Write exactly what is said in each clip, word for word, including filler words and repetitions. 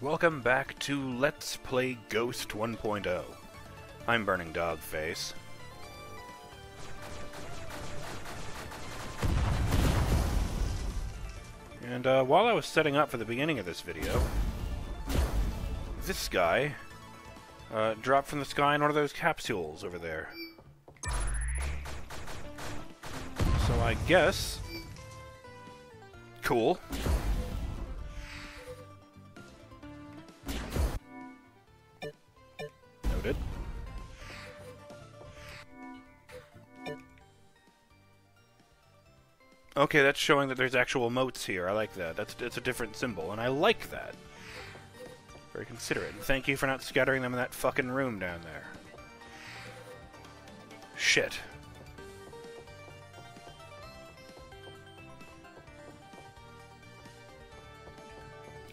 Welcome back to Let's Play Ghost one point oh. I'm BurningDogFace. And uh, while I was setting up for the beginning of this video, this guy uh, dropped from the sky in one of those capsules over there. So I guess... cool. Noted. Okay, that's showing that there's actual motes here. I like that. That's it's a different symbol, and I like that. Very considerate. And thank you for not scattering them in that fucking room down there. Shit.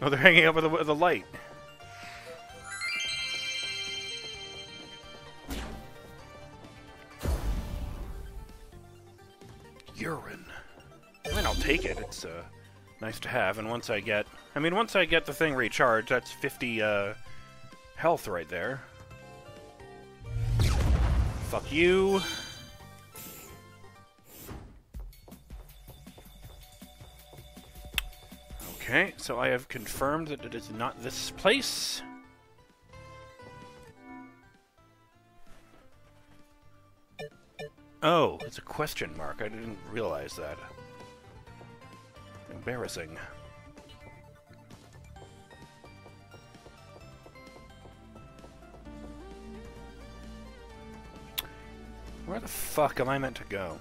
Oh, they're hanging over the, the light. Urine. I mean, I'll take it. It's uh, nice to have. And once I get... I mean, once I get the thing recharged, that's fifty uh, health right there. Fuck you. Okay, so I have confirmed that it is not this place. Oh, it's a question mark. I didn't realize that. Embarrassing. Where the fuck am I meant to go?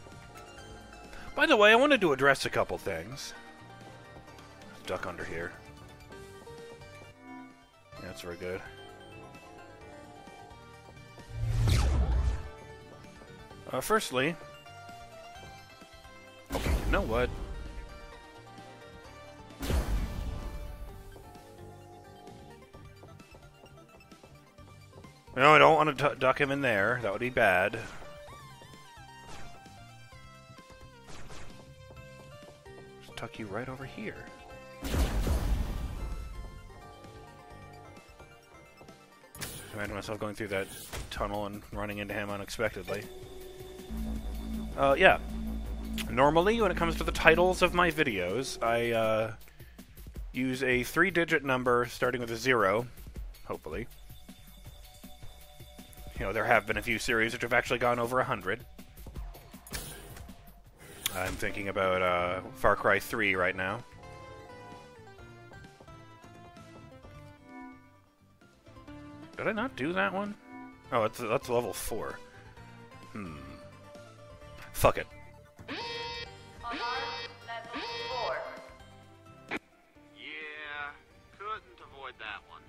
By the way, I wanted to address a couple things. Duck under here. Yeah, that's very good. Uh, firstly... okay, you know what? No, I don't want to duck him in there. That would be bad. Just tuck you right over here. I imagine myself going through that tunnel and running into him unexpectedly. Uh, yeah. Normally, when it comes to the titles of my videos, I uh, use a three-digit number starting with a zero, hopefully. You know, there have been a few series which have actually gone over a hundred. I'm thinking about uh, Far Cry three right now. Did I not do that one? Oh, that's, that's level four. Hmm. Fuck it. Alarm level four. Yeah, couldn't avoid that one.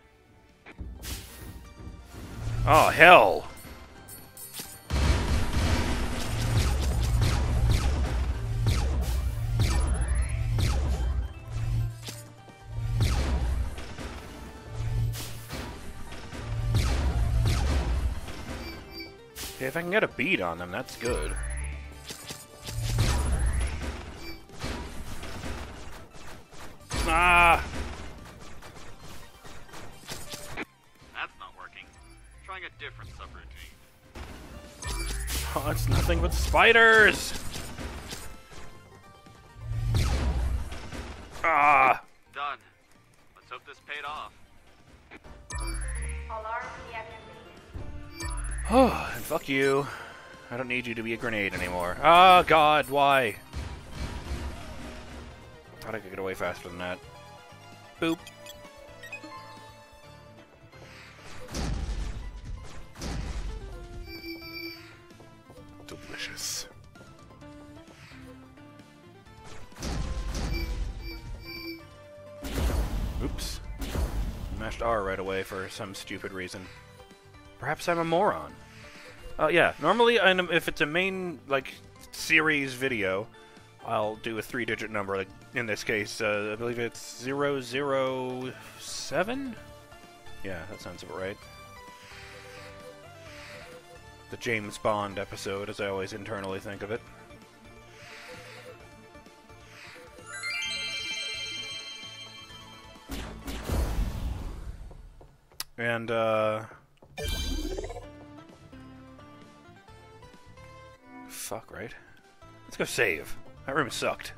Oh, hell! If I can get a bead on them, that's good. Ah! That's not working. I'm trying a different subroutine. Oh, it's nothing but spiders! Ah! Done. Let's hope this paid off. Alarm deactivated. Oh, and fuck you. I don't need you to be a grenade anymore. Ah, oh, God, why? Thought I could get away faster than that. Boop. Delicious. Oops. Mashed R right away for some stupid reason. Perhaps I'm a moron. Uh, yeah, normally I, if it's a main, like, series video, I'll do a three-digit number. Like, in this case, uh, I believe it's zero zero seven? Yeah, that sounds about right. The James Bond episode, as I always internally think of it. And, uh... fuck, right? Let's go save. That room sucked.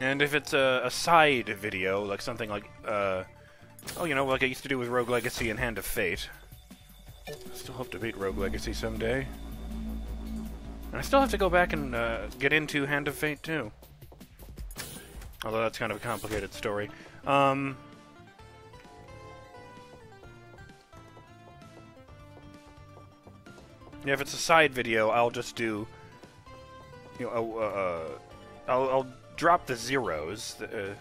And if it's a, a side video, like something like, uh... oh, you know, like I used to do with Rogue Legacy and Hand of Fate. I still hope to beat Rogue Legacy someday. And I still have to go back and uh, get into Hand of Fate, too. Although that's kind of a complicated story. Um... Yeah, if it's a side video, I'll just do... You know, uh... I'll, I'll drop the zeros. Uh,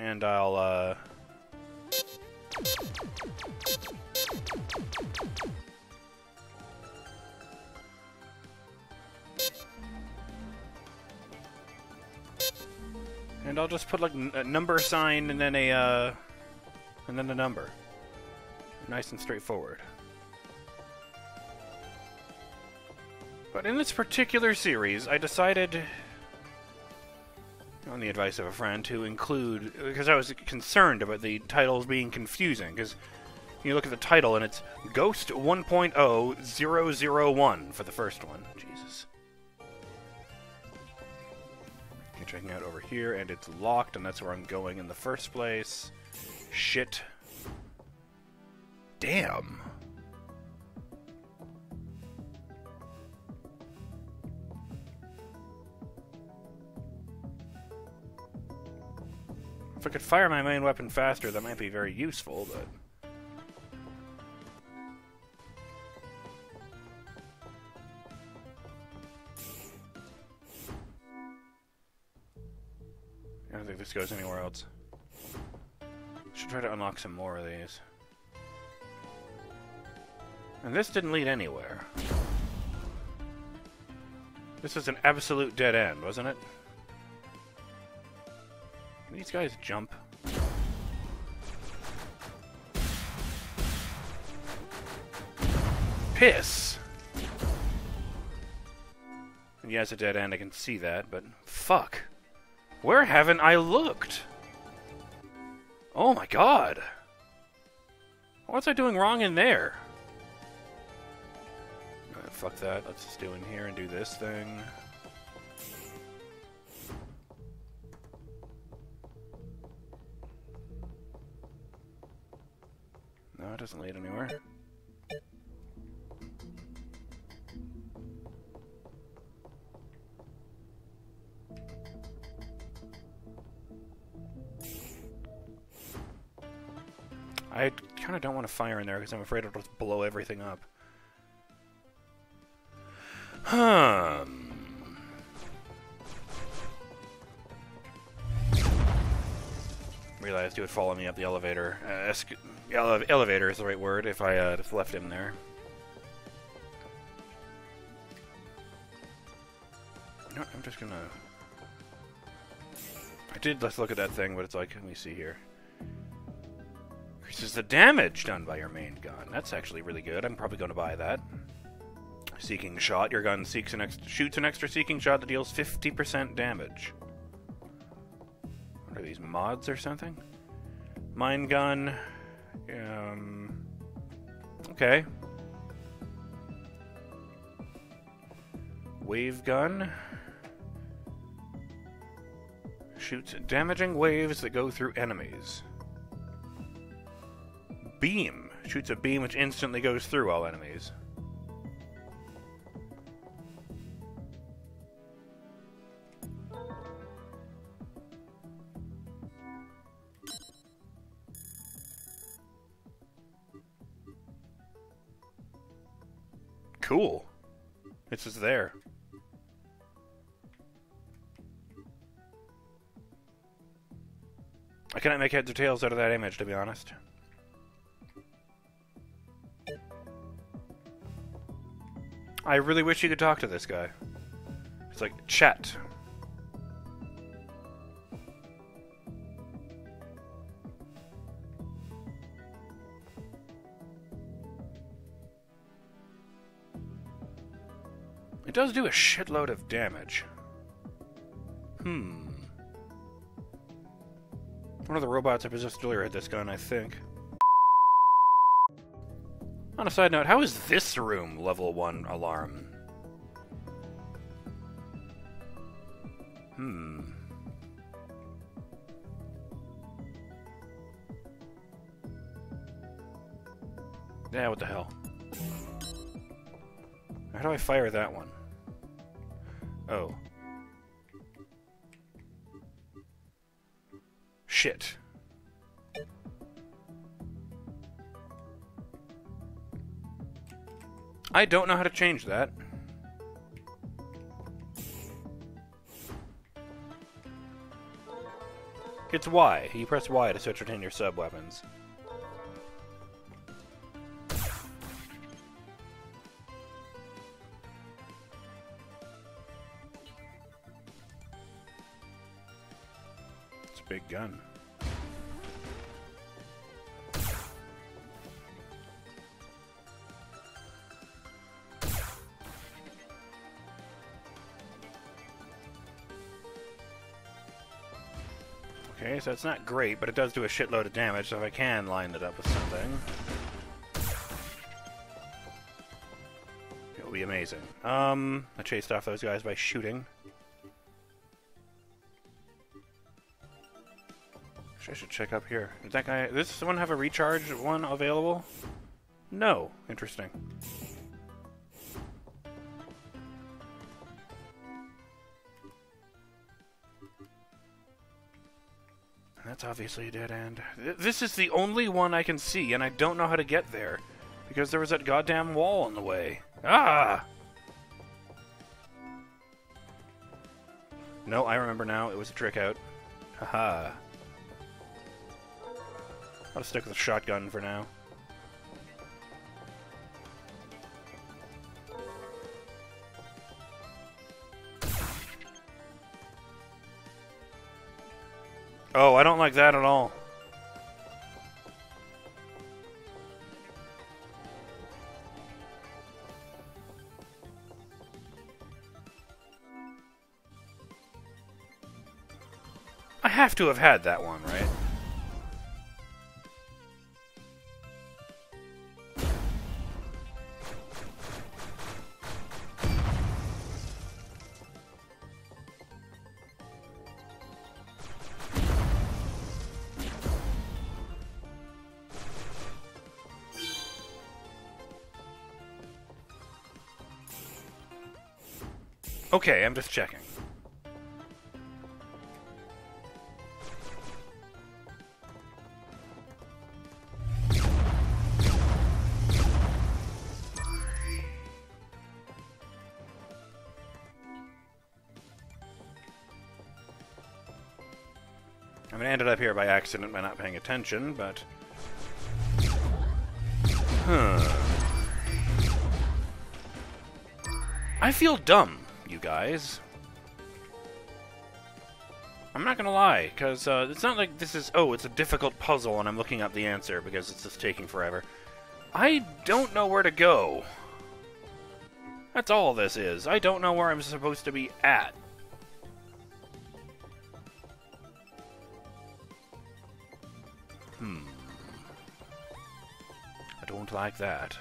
and I'll, uh... and I'll just put like n a number sign and then a uh, and then a number. Nice and straightforward. But in this particular series, I decided, on the advice of a friend, to include, because I was concerned about the titles being confusing. Because you look at the title and it's Ghost one point oh zero zero one for the first one. Jesus. Checking out over here, and it's locked, and that's where I'm going in the first place. Shit. Damn. If I could fire my main weapon faster, that might be very useful, but... I don't think this goes anywhere else. Should try to unlock some more of these. And this didn't lead anywhere. This was an absolute dead end, wasn't it? Can these guys jump? Piss! And yeah, it's a dead end, I can see that, but fuck! Where haven't I looked? Oh my god! What's I doing wrong in there? Uh, fuck that, let's just do in here and do this thing. No, it doesn't lead anywhere. I kind of don't want to fire in there because I'm afraid it'll just blow everything up. Hmm. Realized he would follow me up the elevator. Uh, esc ele elevator is the right word if I uh, just left him there. No, I'm just gonna... I did let's look at that thing, but it's like, let me see here. Is the damage done by your main gun. That's actually really good. I'm probably going to buy that. Seeking shot. Your gun seeks an ex shoots an extra seeking shot that deals fifty percent damage. What are these, mods or something? Mine gun. Um. Okay. Wave gun. Shoots damaging waves that go through enemies. Beam. Shoots a beam which instantly goes through all enemies. Cool. It's just there. I cannot make heads or tails out of that image, to be honest. I really wish you could talk to this guy. It's like, chat. It does do a shitload of damage. Hmm. One of the robots I possessed earlier had this gun, I think. On a side note, how is this room level one alarm? Hmm. Yeah, what the hell? How do I fire that one? Oh. Shit. I don't know how to change that. It's Y. You press Y to switch between your sub-weapons. It's a big gun. Okay, so it's not great, but it does do a shitload of damage, so if I can line it up with something, it'll be amazing. Um, I chased off those guys by shooting. Actually, I should check up here. Did that guy... Does someone have a recharge one available? No. Interesting. That's obviously a dead end. This is the only one I can see, and I don't know how to get there. Because there was that goddamn wall on the way. Ah! No, I remember now. It was a trick out. Haha. I'll stick with the shotgun for now. Oh, I don't like that at all. I have to have had that one, right? Okay, I'm just checking. I mean, I ended up here by accident by not paying attention, but... Huh. I feel dumb. You guys. I'm not gonna lie, because uh, it's not like this is, oh, it's a difficult puzzle and I'm looking up the answer because it's just taking forever. I don't know where to go. That's all this is. I don't know where I'm supposed to be at. Hmm. I don't like that.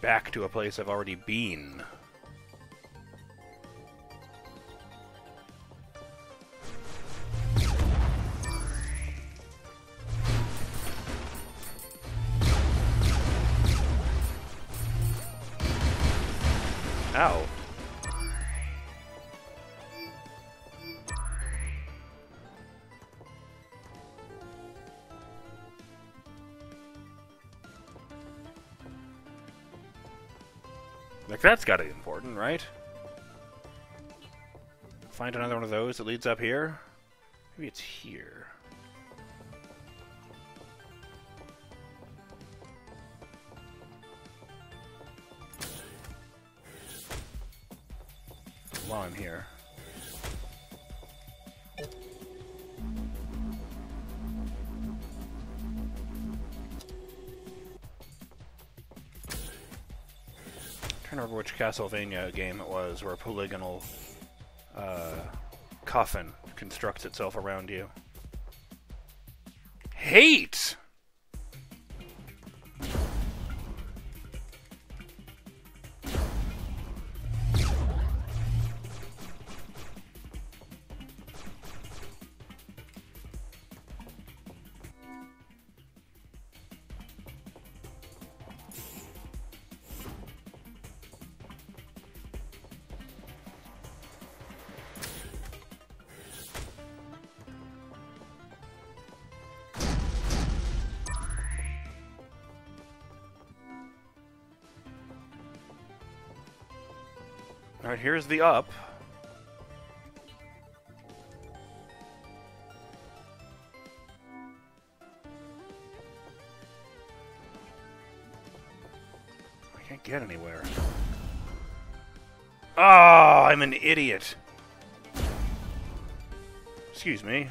Back to a place I've already been. Ow. Like, that's gotta be important, right? Find another one of those that leads up here. Maybe it's here. While I'm here. can't remember which Castlevania game it was, where a polygonal uh, coffin constructs itself around you. Hate! Alright, here's the up. I can't get anywhere. Oh, I'm an idiot. Excuse me.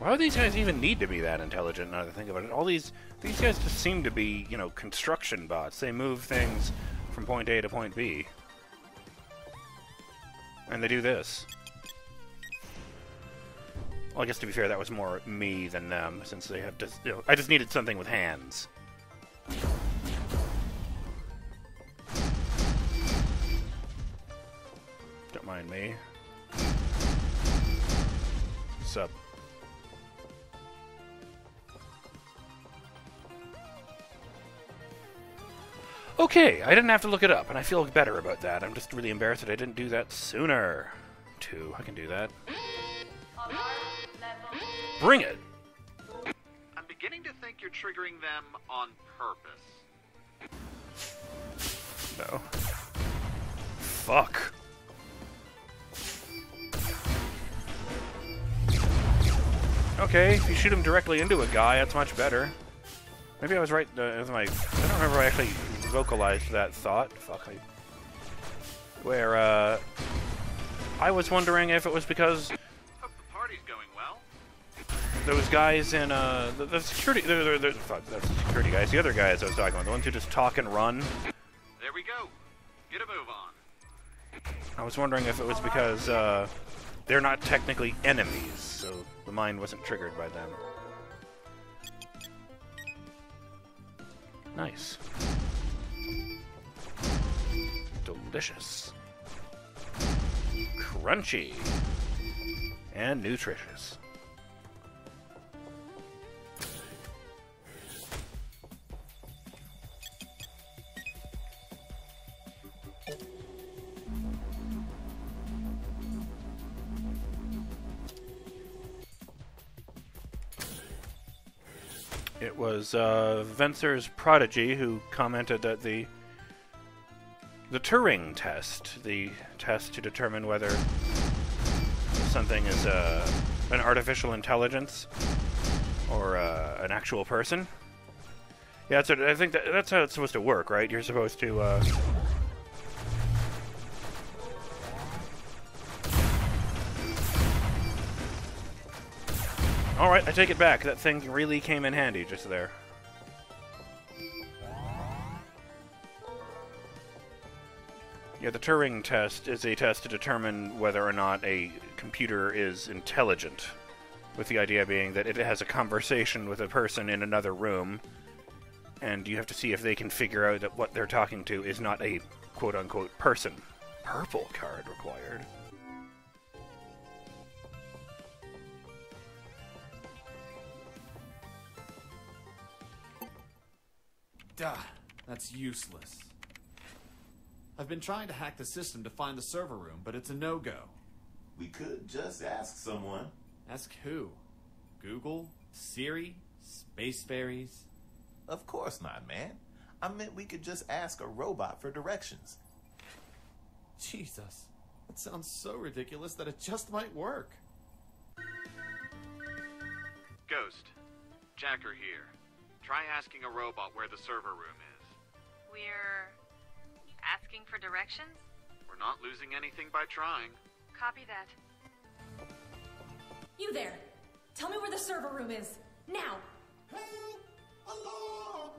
Why do these guys even need to be that intelligent, now that I think about it? All these these guys just seem to be, you know, construction bots. They move things from point A to point B. And they do this. Well, I guess to be fair, that was more me than them, since they have just, you know, I just needed something with hands. Don't mind me. Sup? Okay, I didn't have to look it up, and I feel better about that. I'm just really embarrassed that I didn't do that sooner. Two, I can do that. Bring it! I'm beginning to think you're triggering them on purpose. No. Fuck. Okay, if you shoot him directly into a guy, that's much better. Maybe I was right uh, with my... I don't remember I actually... vocalized that thought. Fuck, I... Where, uh... I was wondering if it was because... Hope the party's going well. Those guys in, uh... The, the security... They're, they're, fuck, that's the security guys. The other guys I was talking about. The ones who just talk and run. There we go. Get a move on. I was wondering if it was because, uh... they're not technically enemies, so the mind wasn't triggered by them. Nice. Delicious, crunchy, and nutritious. It was uh, Venser's Prodigy who commented that the The Turing test, the test to determine whether something is uh, an artificial intelligence or uh, an actual person. Yeah, that's what, I think that, that's how it's supposed to work, right? You're supposed to... Uh... Alright, I take it back. That thing really came in handy just there. Yeah, the Turing test is a test to determine whether or not a computer is intelligent, with the idea being that it has a conversation with a person in another room, and you have to see if they can figure out that what they're talking to is not a quote-unquote person. Purple card required. Duh, that's useless. I've been trying to hack the system to find the server room, but it's a no-go. We could just ask someone. Ask who? Google? Siri? Space fairies? Of course not, man. I meant we could just ask a robot for directions. Jesus, that sounds so ridiculous that it just might work. Ghost, Jacker here. Try asking a robot where the server room is. We're... asking for directions? We're not losing anything by trying. Copy that. You there! Tell me where the server room is! Now! Help! Alarm!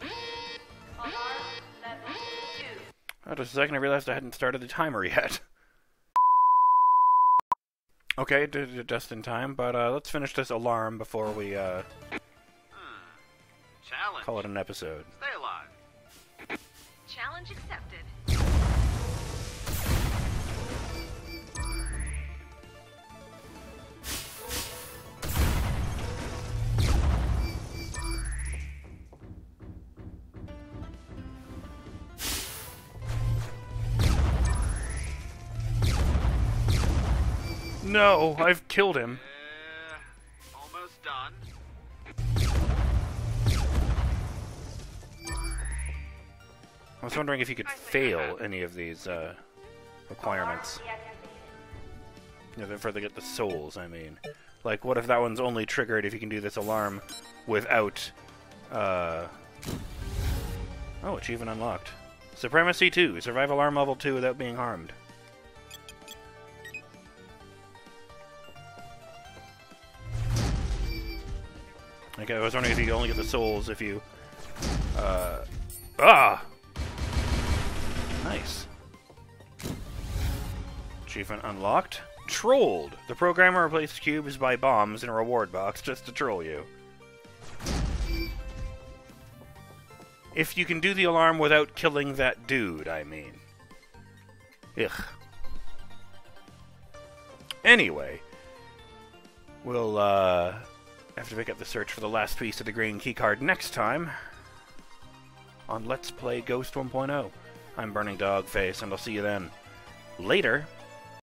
Alarm level two. Oh, just a second, I realized I hadn't started the timer yet. Okay, just in time, but uh, let's finish this alarm before we uh, hmm. call it an episode. Stay alive. Challenge accepted. No, I've killed him. Uh, almost done. I was wondering if you could fail any of these uh, requirements. You know, for the, get the souls, I mean. Like, what if that one's only triggered if you can do this alarm without... Uh... Oh, achievement unlocked. Supremacy two. Survive alarm level two without being harmed. Okay, I was wondering if you could only get the souls if you, uh, ah! Nice. Achievement unlocked. Trolled! The programmer replaced cubes by bombs in a reward box just to troll you. If you can do the alarm without killing that dude, I mean. Ugh. Anyway. We'll, uh... I have to pick up the search for the last piece of the green keycard next time on Let's Play Ghost one point oh. I'm Burning Dog Face, and I'll see you then. Later!